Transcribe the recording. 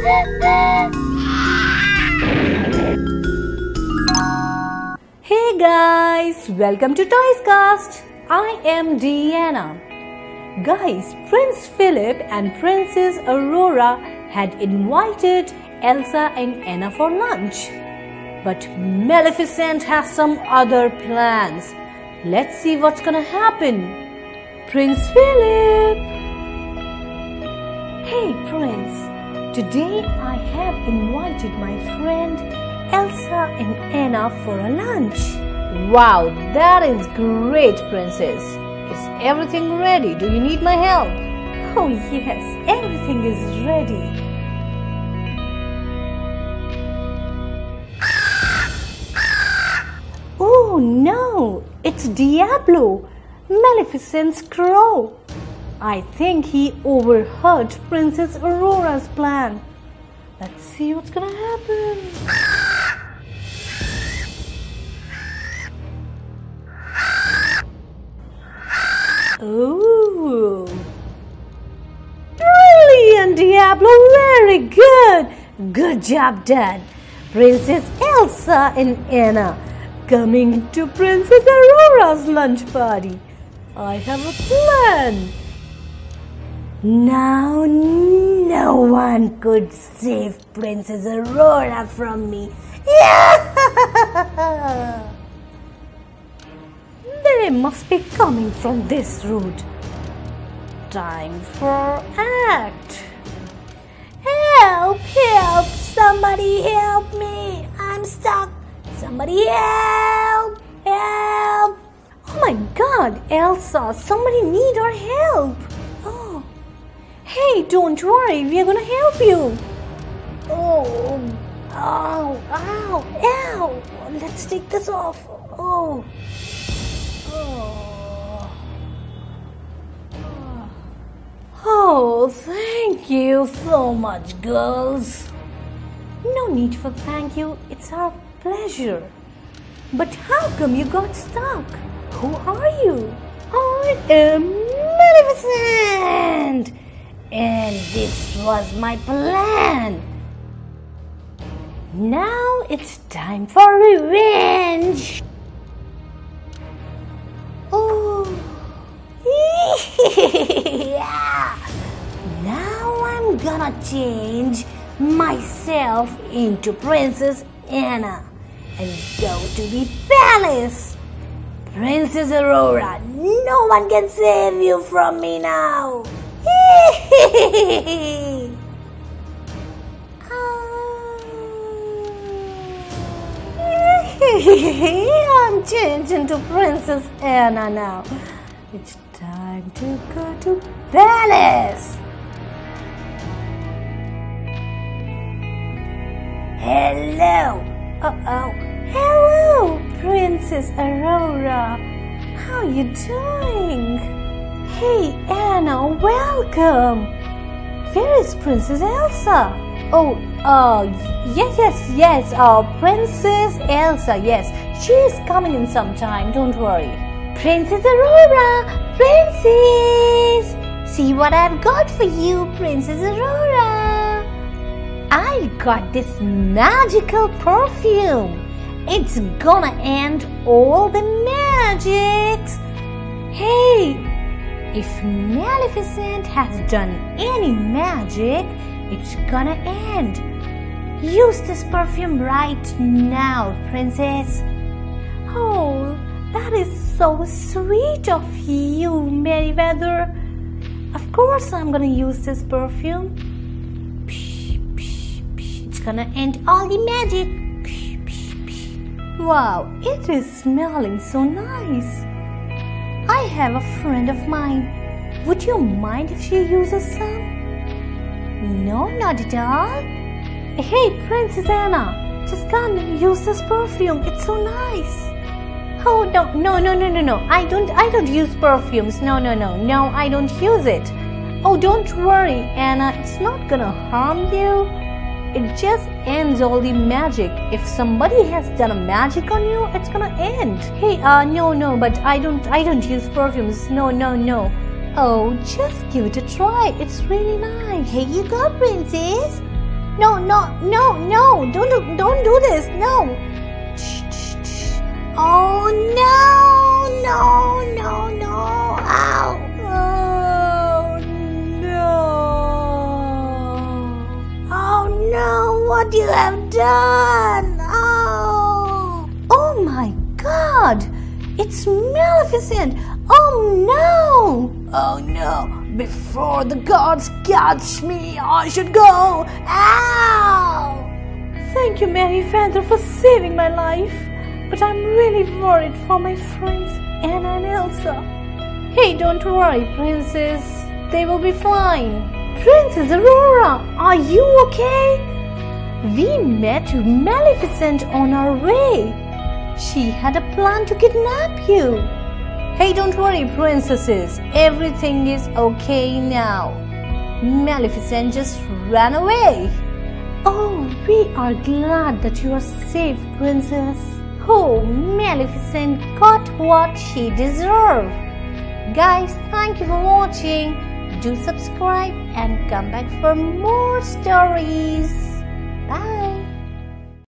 Hey guys, welcome to ToysCast. I am Diana. Guys, Prince Philip and Princess Aurora had invited Elsa and Anna for lunch. But Maleficent has some other plans. Let's see what's gonna happen. Prince Philip! Hey Prince, today I have invited my friend Elsa and Anna for a lunch. Wow, that is great, Princess. Is everything ready? Do you need my help? Oh yes, everything is ready. Oh no, it's Diablo, Maleficent's crow. I think he overheard Princess Aurora's plan. Let's see what's gonna happen. Oh, brilliant, Diablo, very good. Good job done. Princess Elsa and Anna coming to Princess Aurora's lunch party. I have a plan. Now no one could save Princess Aurora from me. Yeah! They must be coming from this route. Time for act. Help! Help! Somebody help me! I'm stuck. Somebody help! Help! Oh my God, Elsa, somebody need our help. Oh, hey, don't worry, we are gonna help you. Oh, ow, ow, ow. Let's take this off. Oh, oh, oh, thank you so much, girls. No need for thank you, it's our pleasure. But how come you got stuck? Who are you? I am Maleficent! And this was my plan! Now it's time for revenge! Oh! Yeah. Now I'm gonna change myself into Princess Anna and go to the palace! Princess Aurora, no one can save you from me now. I'm changing to Princess Anna now. It's time to go to palace. Hello. Uh-oh. Hello, Princess Aurora. How you doing? Hey, Anna, welcome. Where is Princess Elsa? Oh, yes. Princess Elsa, yes. She is coming in some time, don't worry. Princess Aurora, Princess! See what I've got for you, Princess Aurora. I got this magical perfume. It's gonna end all the magics. Hey, if Maleficent has done any magic, it's gonna end. Use this perfume right now, Princess. Oh, that is so sweet of you, Merryweather. Of course I'm gonna use this perfume. It's gonna end all the magic. Wow, it is smelling so nice. I have a friend of mine. Would you mind if she uses some? No, not at all. Hey, Princess Anna, just come and use this perfume. It's so nice. Oh, no. I don't use perfumes. No, I don't use it. Oh, don't worry, Anna. It's not gonna harm you. It just ends all the magic. If somebody has done a magic on you, it's gonna end. Hey, no, but I don't use perfumes. No. Oh, just give it a try. It's really nice. Here you go, Princess. No! Don't do this! No! Oh no! Ow! Oh no! Oh no! What you have done? Oh! Oh my God! It's Maleficent! Oh no! Oh no! Before the gods catch me, I should go! Ow! Thank you, Mary Fantra, for saving my life. But I'm really worried for my friends, Anna and Elsa. Hey, don't worry, Princess. They will be fine. Princess Aurora, are you okay? We met Maleficent on our way. She had a plan to kidnap you. Hey, don't worry, princesses. Everything is okay now. Maleficent just ran away. Oh, we are glad that you are safe, princess. Oh, Maleficent got what she deserved. Guys, thank you for watching. Do subscribe and come back for more stories. Bye.